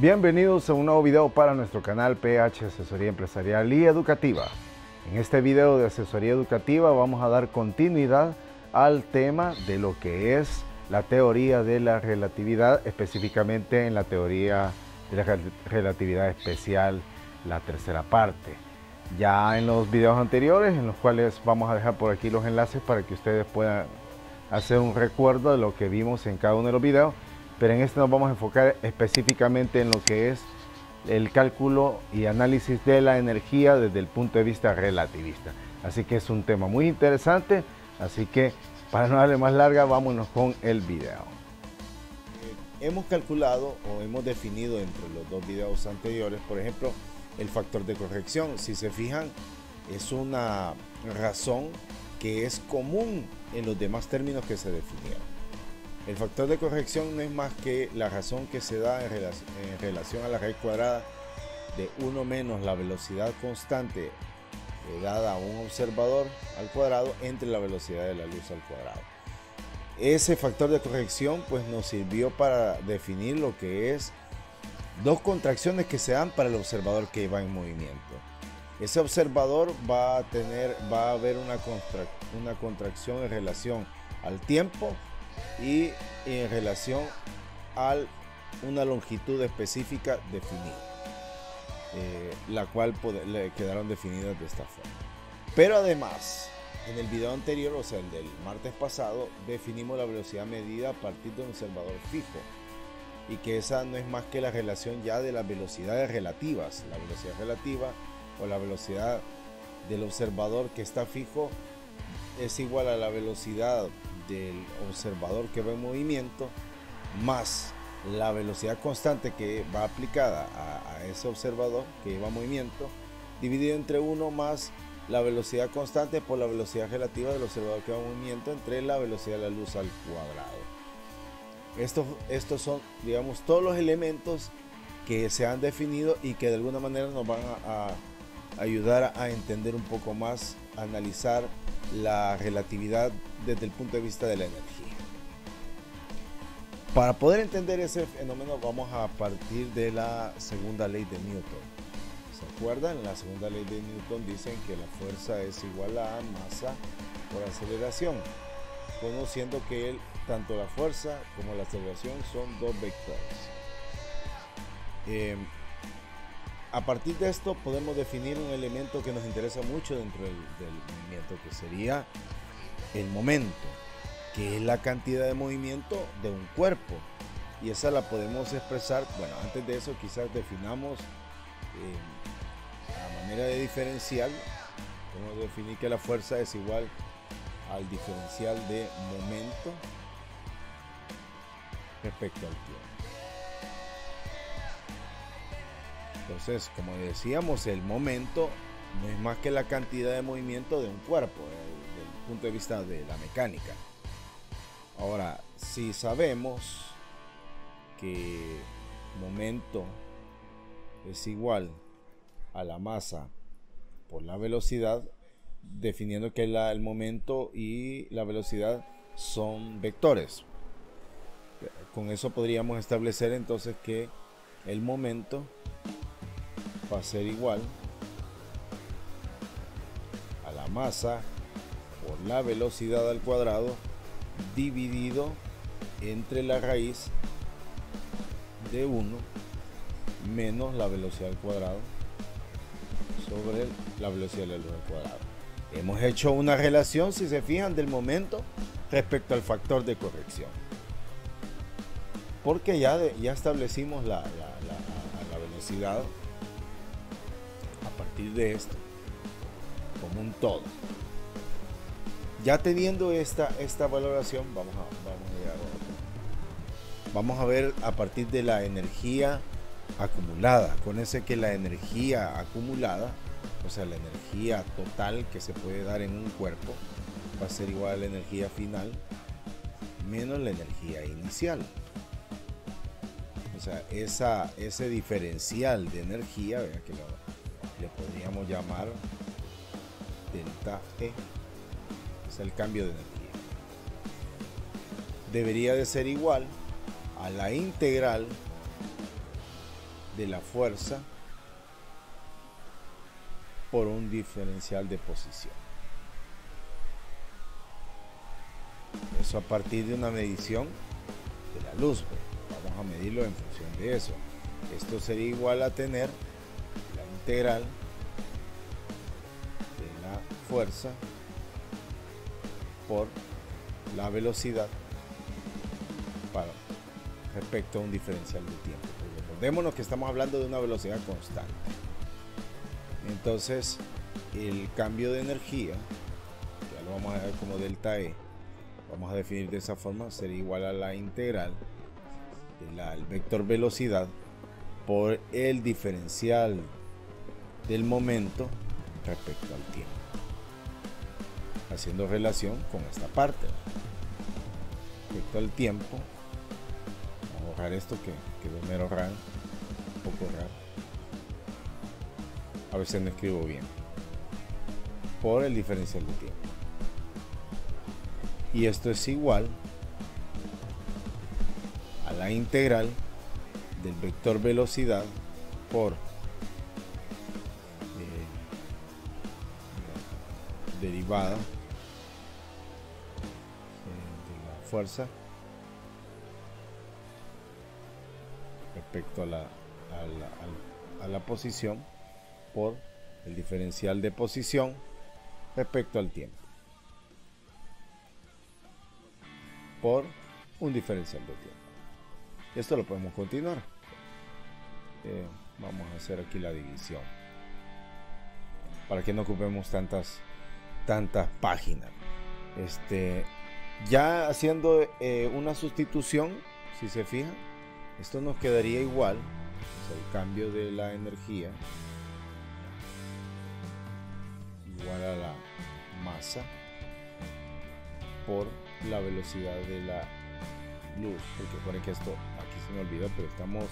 Bienvenidos a un nuevo video para nuestro canal PH Asesoría Empresarial y Educativa. En este video de asesoría educativa vamos a dar continuidad al tema de lo que es la teoría de la relatividad, específicamente en la teoría de la relatividad especial, la tercera parte. Ya en los videos anteriores, en los cuales vamos a dejar por aquí los enlaces para que ustedes puedan hacer un recuerdo de lo que vimos en cada uno de los videos, pero en este nos vamos a enfocar específicamente en lo que es el cálculo y análisis de la energía desde el punto de vista relativista. Así que es un tema muy interesante, así que para no darle más larga, vámonos con el video. Hemos calculado o hemos definido entre los dos videos anteriores, por ejemplo, el factor de corrección. Si se fijan, es una razón que es común en los demás términos que se definieron. El factor de corrección no es más que la razón que se da en relación a la raíz cuadrada de 1 menos la velocidad constante dada a un observador al cuadrado entre la velocidad de la luz al cuadrado. Ese factor de corrección pues nos sirvió para definir lo que es dos contracciones que se dan para el observador que va en movimiento. Ese observador va a haber una contracción en relación al tiempo y en relación a una longitud específica definida, la cual le quedaron definidas de esta forma. Pero además, en el video anterior, o sea el del martes pasado, definimos la velocidad medida a partir de un observador fijo, y que esa no es más que la relación ya de las velocidades relativas, la velocidad relativa o la velocidad del observador que está fijo es igual a la velocidad del observador que va en movimiento más la velocidad constante que va aplicada a ese observador que va en movimiento, dividido entre 1 más la velocidad constante por la velocidad relativa del observador que va en movimiento entre la velocidad de la luz al cuadrado. Estos son, digamos, todos los elementos que se han definido y que de alguna manera nos van a ayudar a entender un poco más, a analizar la relatividad desde el punto de vista de la energía. Para poder entender ese fenómeno vamos a partir de la segunda ley de Newton. ¿Se acuerdan? La segunda ley de Newton dicen que la fuerza es igual a masa por aceleración, conociendo que tanto la fuerza como la aceleración son dos vectores. A partir de esto podemos definir un elemento que nos interesa mucho dentro del movimiento, que sería el momento, que es la cantidad de movimiento de un cuerpo, y esa la podemos expresar, bueno, antes de eso quizás definamos a manera de diferencial, podemos definir que la fuerza es igual al diferencial de momento respecto al tiempo. Entonces, como decíamos, el momento no es más que la cantidad de movimiento de un cuerpo, desde el punto de vista de la mecánica. Ahora, si sabemos que momento es igual a la masa por la velocidad, definiendo que el momento y la velocidad son vectores, con eso podríamos establecer entonces que el momento va a ser igual a la masa por la velocidad al cuadrado dividido entre la raíz de 1 menos la velocidad al cuadrado sobre la velocidad de la luz al cuadrado. Hemos hecho una relación, si se fijan, del momento respecto al factor de corrección, porque ya establecimos la velocidad de esto como un todo. Ya teniendo esta valoración, vamos a ver a partir de la energía acumulada. Acuérdense que la energía acumulada, o sea la energía total que se puede dar en un cuerpo, va a ser igual a la energía final menos la energía inicial. O sea, ese diferencial de energía, vean que le podríamos llamar delta E, es el cambio de energía, debería de ser igual a la integral de la fuerza por un diferencial de posición. Eso a partir de una medición de la luz, pues, vamos a medirlo en función de eso. Esto sería igual a tener la integral de la fuerza por la velocidad para respecto a un diferencial de tiempo. Pues recordémonos que estamos hablando de una velocidad constante. Entonces, el cambio de energía, ya lo vamos a ver como delta E, vamos a definir de esa forma, sería igual a la integral del vector velocidad por el diferencial del momento respecto al tiempo, haciendo relación con esta parte respecto al tiempo. Vamos a borrar esto que quedó mero raro, un poco raro, a veces no escribo bien, por el diferencial de tiempo. Y esto es igual a la integral del vector velocidad por derivada de la fuerza respecto a la posición por el diferencial de posición respecto al tiempo por un diferencial de tiempo. Esto lo podemos continuar. Vamos a hacer aquí la división para que no ocupemos tantas páginas. Ya haciendo una sustitución, si se fijan, esto nos quedaría igual, pues el cambio de la energía igual a la masa por la velocidad de la luz, porque recuerden que esto aquí se me olvidó, pero estamos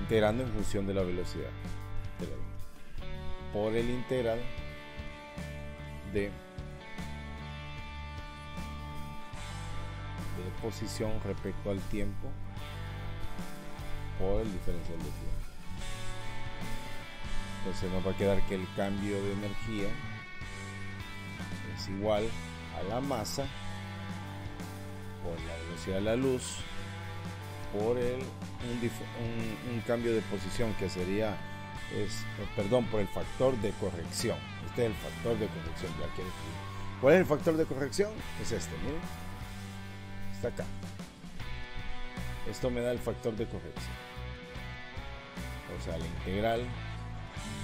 integrando en función de la velocidad de la luz, por el integral de posición respecto al tiempo por el diferencial de tiempo. Entonces nos va a quedar que el cambio de energía es igual a la masa por la velocidad de la luz por un cambio de posición que sería por el factor de corrección. Este es el factor de corrección. Ya quiero escribir. ¿Cuál es el factor de corrección? Es este, miren. Está acá. Esto me da el factor de corrección. O sea, la integral,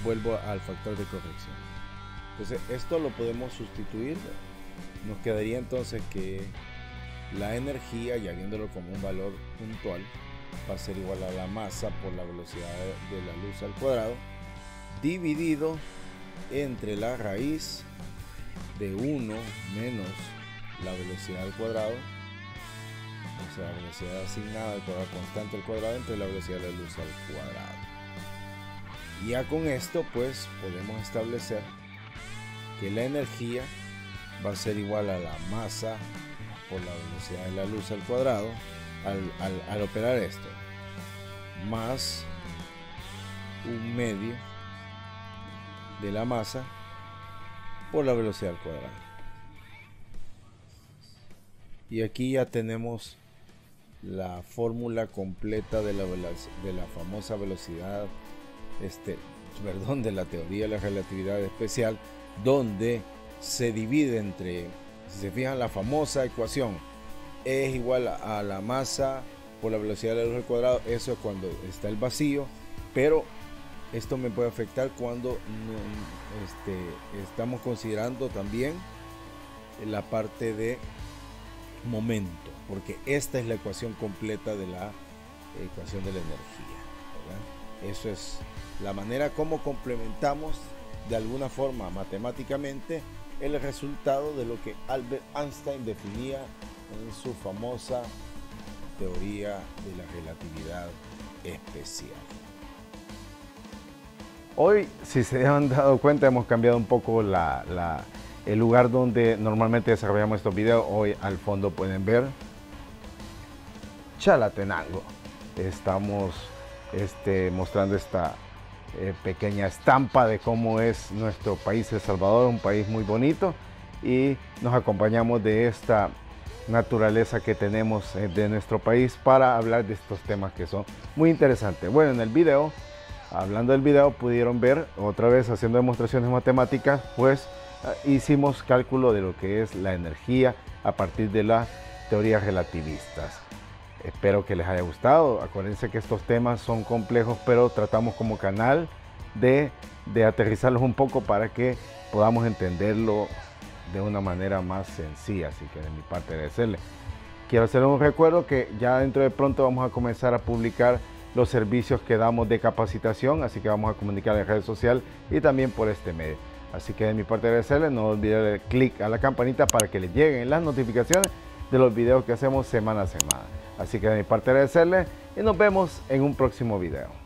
vuelvo al factor de corrección. Entonces, esto lo podemos sustituir. Nos quedaría entonces que la energía, ya viéndolo como un valor puntual, va a ser igual a la masa por la velocidad de la luz al cuadrado dividido entre la raíz de 1 menos la velocidad al cuadrado, o sea, la velocidad asignada al cuadrado constante al cuadrado entre la velocidad de la luz al cuadrado. Y ya con esto pues podemos establecer que la energía va a ser igual a la masa por la velocidad de la luz al cuadrado al operar esto, más 1/2 de la masa por la velocidad al cuadrado. Y aquí ya tenemos la fórmula completa de la famosa velocidad, de la teoría de la relatividad especial, donde se divide entre, si se fijan, la famosa ecuación E es igual a la masa por la velocidad de la luz al cuadrado. Eso es cuando está el vacío, pero esto me puede afectar cuando estamos considerando también la parte de momento, porque esta es la ecuación completa de la ecuación de la energía, ¿verdad? Eso es la manera como complementamos de alguna forma matemáticamente el resultado de lo que Albert Einstein definía en su famosa teoría de la relatividad especial. Hoy, si se han dado cuenta, hemos cambiado un poco el lugar donde normalmente desarrollamos estos videos. Hoy al fondo pueden ver Chalatenango. Estamos mostrando esta pequeña estampa de cómo es nuestro país, El Salvador, un país muy bonito, y nos acompañamos de esta naturaleza que tenemos de nuestro país para hablar de estos temas que son muy interesantes. Bueno, en el video, hablando del video, pudieron ver otra vez haciendo demostraciones matemáticas, pues hicimos cálculo de lo que es la energía a partir de las teorías relativistas. Espero que les haya gustado. Acuérdense que estos temas son complejos, pero tratamos como canal de aterrizarlos un poco para que podamos entenderlo de una manera más sencilla. Así que de mi parte agradecerles. Quiero hacer un recuerdo que ya dentro de pronto vamos a comenzar a publicar los servicios que damos de capacitación, así que vamos a comunicar en redes sociales y también por este medio. Así que de mi parte agradecerles, no olviden darle clic a la campanita para que les lleguen las notificaciones de los videos que hacemos semana a semana. Así que de mi parte agradecerles y nos vemos en un próximo video.